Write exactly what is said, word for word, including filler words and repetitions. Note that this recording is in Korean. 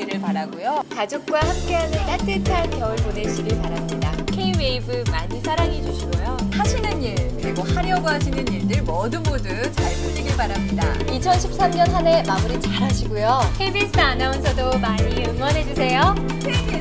되시기를 바라고요. 가족과 함께하는 따뜻한 겨울 보내시길 바랍니다. K-웨이브 많이 사랑해주시고요. 하시는 일 그리고 하려고 하시는 일들 모두 모두 잘 풀리길 바랍니다. 이천십삼 년 한 해 마무리 잘 하시고요. 케이비에스 아나운서도 많이 응원해주세요.